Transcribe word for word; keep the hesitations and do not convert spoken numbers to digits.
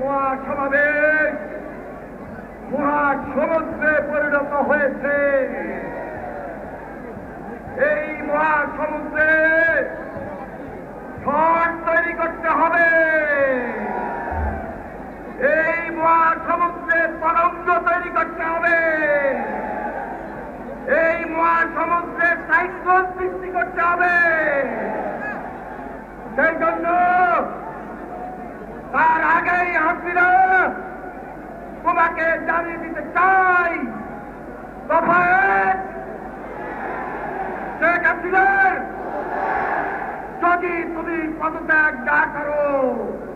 মহাসমাবেশ মহাসমুদ্রে পরিণত হয়েছে। এই মহাসমুদ্রে ঝড় তৈরি করতে হবে, এই মহাসমুদ্রে তরঙ্গ তৈরি করতে হবে, এই মহাসমুদ্রে সাইক্লোন সৃষ্টি করতে হবে। সেই জন্য তার আগেই হাসিনা তোমাকে জানিয়ে দিতে চাই, শেখ হাসিনা, যদি তুমি পদত্যাগ না করো